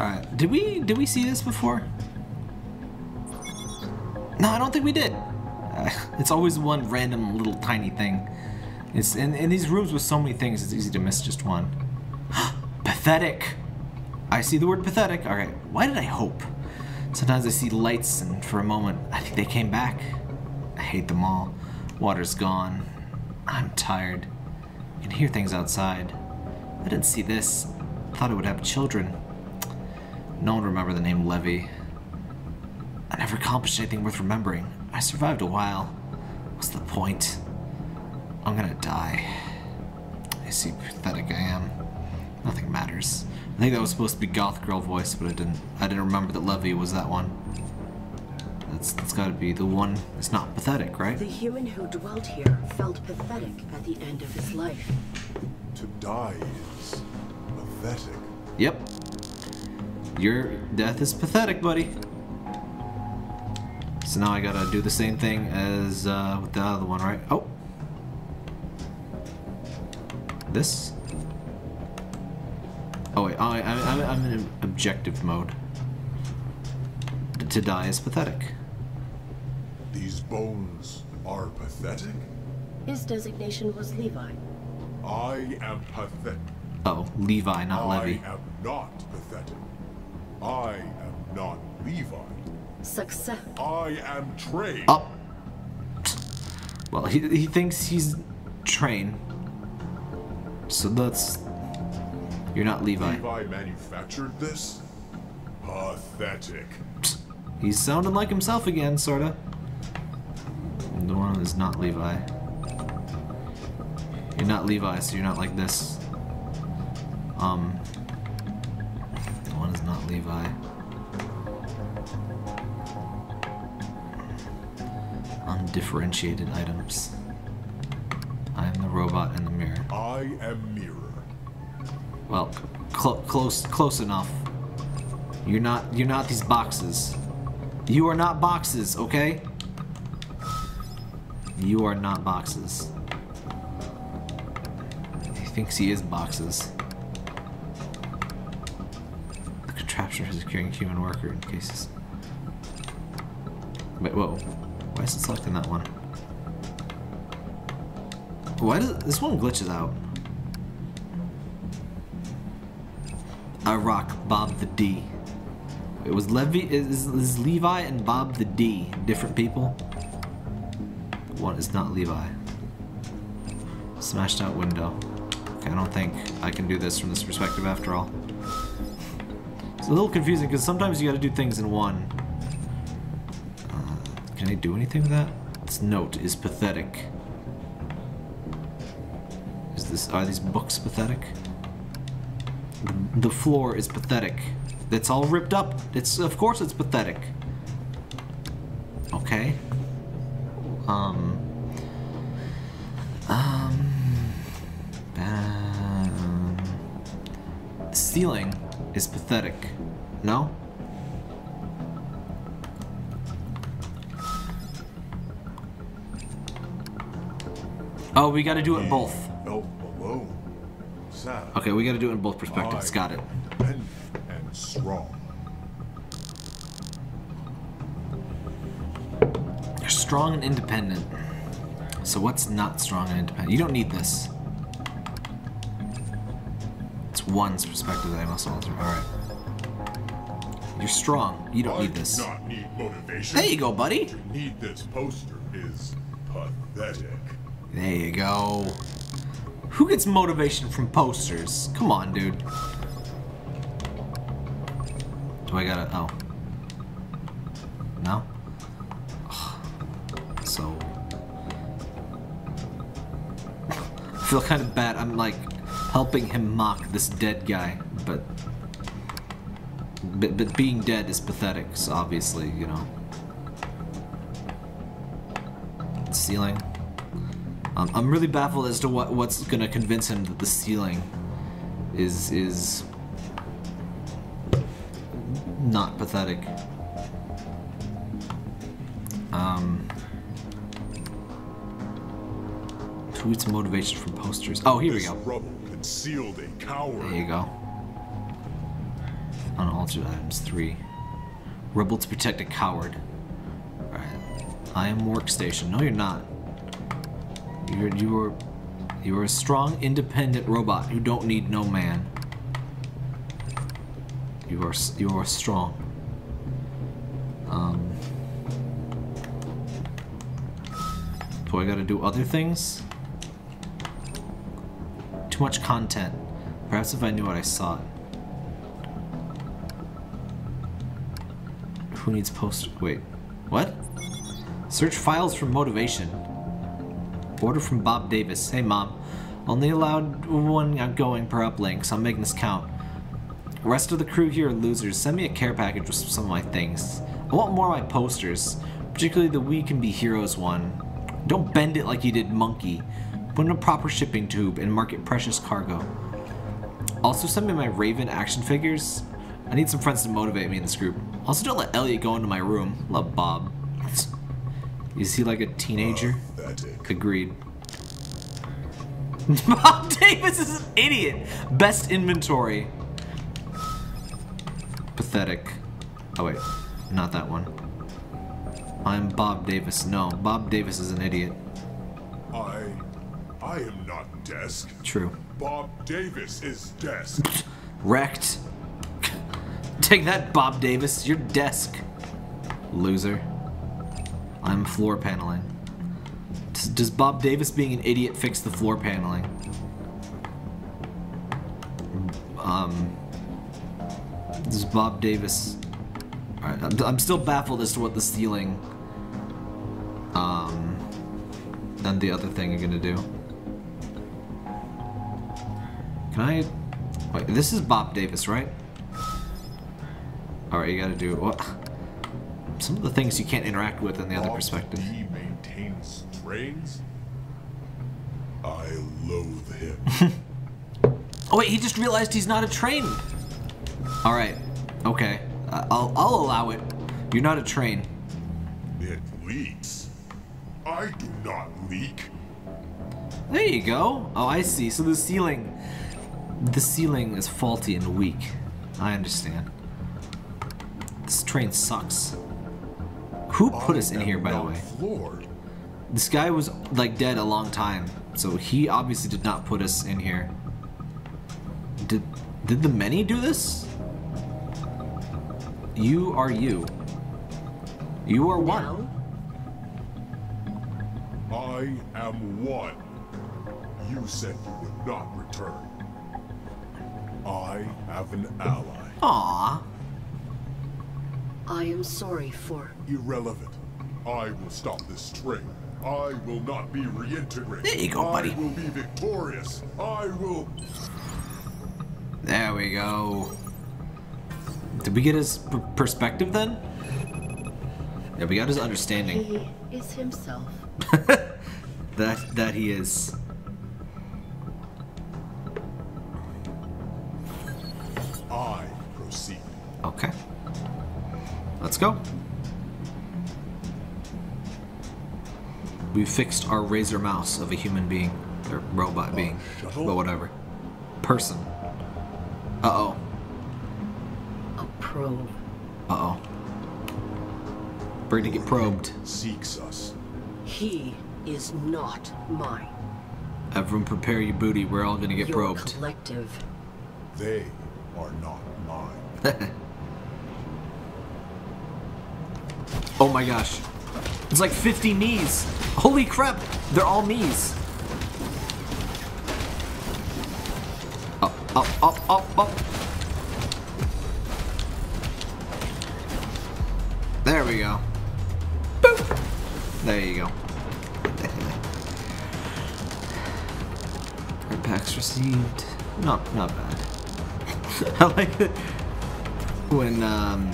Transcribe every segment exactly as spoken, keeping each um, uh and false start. Alright, did we did we see this before? No, I don't think we did. Uh, it's always one random little tiny thing. It's in, in these rooms with so many things, it's easy to miss just one. Pathetic! I see the word pathetic. Alright, why did I hope? Sometimes I see lights and for a moment, I think they came back. I hate them all. Water's gone. I'm tired. I can hear things outside. I didn't see this. I thought it would have children. No one remembered the name Levy. I never accomplished anything worth remembering. I survived a while. What's the point? I'm gonna die. I see how pathetic I am. Nothing matters. I think that was supposed to be Goth Girl voice, but I didn't. I didn't remember that Levy was that one. That's that's got to be the one. It's not pathetic, right? The human who dwelt here felt pathetic at the end of his life. To die is pathetic. Yep. Your death is pathetic, buddy. So now I gotta do the same thing as uh, with the other one, right? Oh. This. Oh wait, I, I, I'm in objective mode. To die is pathetic. These bones are pathetic? His designation was Levi. I am pathetic. Oh, Levi, not Levy. I am not pathetic. I am not Levi. Success. I am Train. Oh. Well, he, he thinks he's Train. So that's... You're not Levi. Levi manufactured this? Pathetic. Psst. He's sounding like himself again, sorta. The one is not Levi. You're not Levi, so you're not like this. Um. The one is not Levi. Undifferentiated items. I am the robot in the mirror. I am mirror. Well, cl close, close enough. You're not, you're not these boxes. You are not boxes, okay? You are not boxes. He thinks he is boxes. The contraption for securing human worker in cases. Wait, whoa. Why is it selecting that one? Why does this one glitches out? I rock Bob the D. It was Levy. Is, is Levi and Bob the D different people? One is not Levi. Smashed out window. Okay, I don't think I can do this from this perspective after all. It's a little confusing because sometimes you got to do things in one. Uh, can I do anything with that? This note is pathetic. Is this? Are these books pathetic? The floor is pathetic. It's all ripped up. It's of course it's pathetic. Okay. Um. Um. um the ceiling is pathetic. No? Oh, we gotta do it both. Okay, we gotta do it in both perspectives. Got it. And strong. You're strong and independent. So what's not strong and independent? You don't need this. It's one's perspective that I must alter. Alright. You're strong. You don't I need this. Do not need motivation. There you go, buddy. To need this poster is pathetic. There you go. Who gets motivation from posters? Come on, dude. Do I gotta... Oh. No? Ugh. So... I feel kind of bad. I'm, like, helping him mock this dead guy, but... But, but being dead is pathetic, so obviously, you know. The ceiling. Um, I'm really baffled as to what what's gonna convince him that the ceiling is is not pathetic. Um, who needs motivation from posters? Oh, here we go. There you go. on altered items three. Rebel to protect a coward. Alright. I am workstation. No, you're not. You're, you're, you're a strong, independent robot who don't need no man. You are, you are strong. Um... Do I gotta do other things? Too much content. Perhaps if I knew what I sought. Who needs post- wait. What? Search files for motivation. Order from Bob Davis. Hey mom. Only allowed one outgoing per uplink, so I'm making this count. The rest of the crew here are losers. Send me a care package with some of my things. I want more of my posters. Particularly the We Can Be Heroes one. Don't bend it like you did Monkey. Put in a proper shipping tube and market precious cargo. Also send me my Raven action figures. I need some friends to motivate me in this group. Also don't let Elliot go into my room. Love, Bob. Is he like a teenager? Pathetic. Agreed. Bob Davis is an idiot! Best inventory. Pathetic. Oh wait, not that one. I'm Bob Davis. No, Bob Davis is an idiot. I... I am not Desk. True. Bob Davis is Desk. Wrecked. Take that, Bob Davis. You're Desk. Loser. I'm floor paneling. Does, does Bob Davis being an idiot fix the floor paneling? Um... Does Bob Davis... Alright, I'm, I'm still baffled as to what the ceiling... Um, and the other thing you're gonna do. Can I? Wait, this is Bob Davis, right? Alright, you gotta do what? Some of the things you can't interact with in the other perspective. He maintains trains. I loathe him. Oh wait, he just realized he's not a train. Alright, okay. I'll I'll allow it. You're not a train. It leaks. I do not leak. There you go. Oh, I see. So the ceiling, the ceiling is faulty and weak. I understand. This train sucks. Who put I us in here, by the way? Floored. This guy was like dead a long time, so he obviously did not put us in here. Did did the many do this? You are you. You are one. Now? I am one. You said you would not return. I have an ally. Aww. I am sorry for... Irrelevant. I will stop this train. I will not be reintegrated. There you go, buddy. I will be victorious. I will... There we go. Did we get his p perspective then? Yeah, we got his understanding. He is himself. that that he is. I proceed. Okay. Let's go. We fixed our razor mouse of a human being. Or robot oh, being. Shuttle? But whatever. Person. Uh-oh. A probe. Uh-oh. We're gonna get probed. Seeks us. He is not mine. Everyone prepare your booty, we're all gonna get your probed. Collective. They are not mine. Oh my gosh. It's like fifty me's. Holy crap, they're all me's. Up, up, up, up, up. There we go. Boop. There you go. Red packs received. Not, not bad. I like it when um,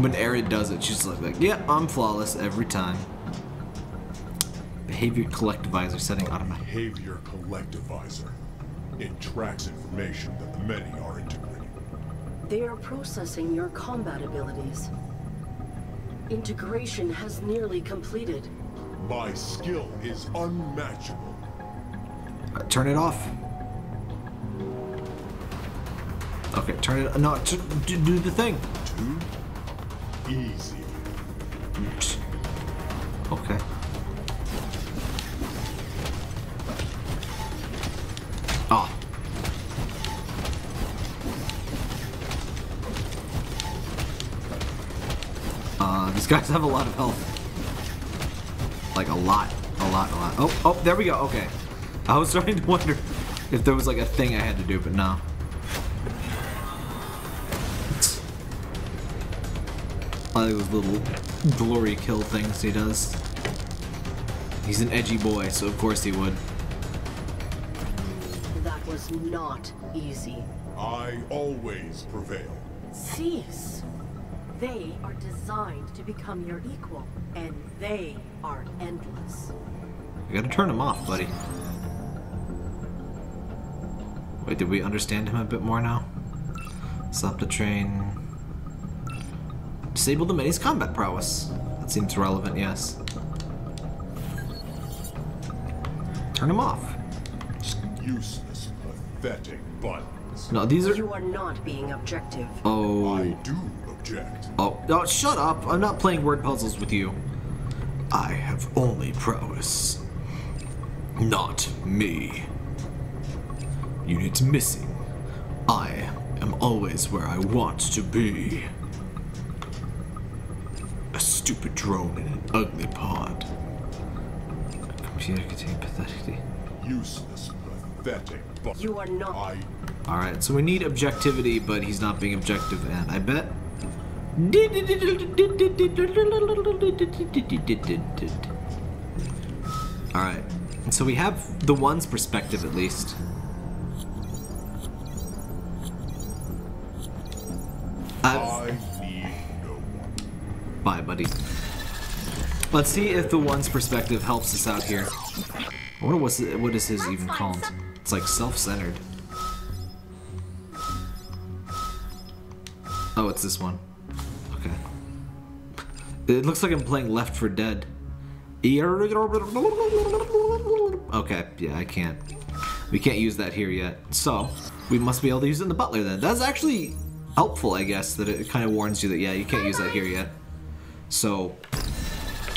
when Arid does it. She's like, like, yeah, I'm flawless every time. Behavior collectivizer setting automatic. Behavior collectivizer. It tracks information that the many are integrating. They are processing your combat abilities. Integration has nearly completed. My skill is unmatchable. Turn it off. Okay, turn it. No, t do, do the thing. Too easy. Oops. Okay. Ah. Uh, these guys have a lot of health. Like a lot, a lot, a lot. Oh, oh, there we go. Okay. I was starting to wonder if there was like a thing I had to do, but no. All those little glory kill things he does. He's an edgy boy, so of course he would. That was not easy. I always prevail. Cease. They are designed to become your equal, and they are endless. You gotta turn him off, buddy. Wait, did we understand him a bit more now? Stop the train. Disable the mini's combat prowess. That seems relevant, yes. Turn him off. Useless, pathetic buttons. No, these are. You are not being objective. Oh. I do object. Oh, oh, shut up! I'm not playing word puzzles with you. I have only prowess. Not me. Units missing. I am always where I want to be. A stupid drone in an ugly pod. Computer contained pathetically. Useless, pathetic. But you are not. I... All right, so we need objectivity, but he's not being objective, and I bet. All right, and so we have the one's perspective at least. I've... I need no one. Bye, buddy. Let's see if the one's perspective helps us out here. I wonder what's it, what is his That's even called? It's like self-centered. Oh, it's this one. Okay. It looks like I'm playing Left four Dead. Okay, yeah, I can't. We can't use that here yet. So, we must be able to use it in the butler then. That's actually helpful, I guess, that it kind of warns you that, yeah, you can't use that here yet. So,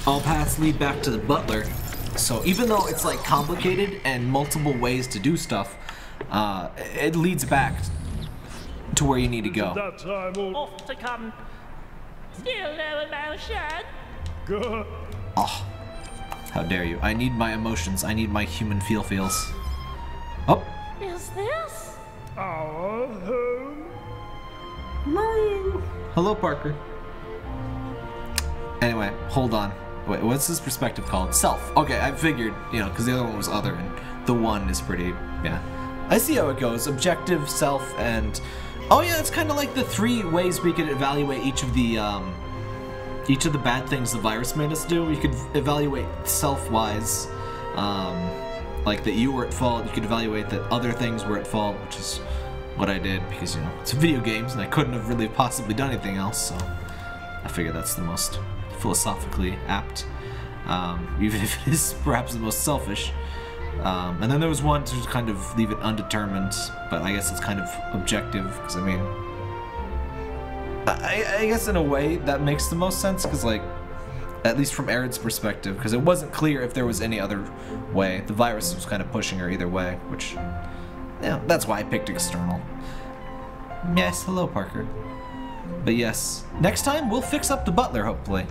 all paths lead back to the butler. So even though it's like complicated and multiple ways to do stuff, uh, it leads back to where you need to go. That time will... Off to come. Still no emotion. Good. Oh, how dare you. I need my emotions. I need my human feel feels. Oh. Is this our home? Mine. Hello, Parker. Anyway, hold on. Wait, what's this perspective called? Self. Okay, I figured, you know, because the other one was other, and the one is pretty, yeah. I see how it goes. Objective, self, and... Oh yeah, it's kind of like the three ways we could evaluate each of the, um... each of the bad things the virus made us do. You could evaluate self-wise, um... like that you were at fault. You could evaluate that other things were at fault, which is... what I did, because, you know, it's video games and I couldn't have really possibly done anything else, so I figure that's the most philosophically apt, um, even if it is perhaps the most selfish. Um, and then there was one to just kind of leave it undetermined, but I guess it's kind of objective, because, I mean, I, I guess in a way that makes the most sense, because, like, at least from Arid's perspective, because it wasn't clear if there was any other way. The virus was kind of pushing her either way, which... yeah, that's why I picked external. Yes, hello, Parker. But yes, next time we'll fix up the butler, hopefully.